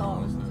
phone.